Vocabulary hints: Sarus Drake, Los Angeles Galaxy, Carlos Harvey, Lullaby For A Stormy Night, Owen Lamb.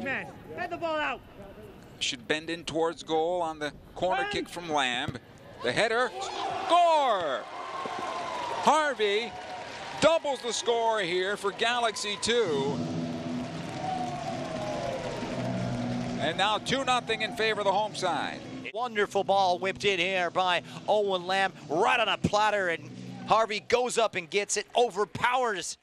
big man. Head the ball out. Should bend in towards goal on the corner kick from Lamb. The header, score! Harvey doubles the score here for Galaxy 2. And now 2-0 in favor of the home side. Wonderful ball whipped in here by Owen Lamb, right on a platter, and Harvey goes up and gets it, overpowers.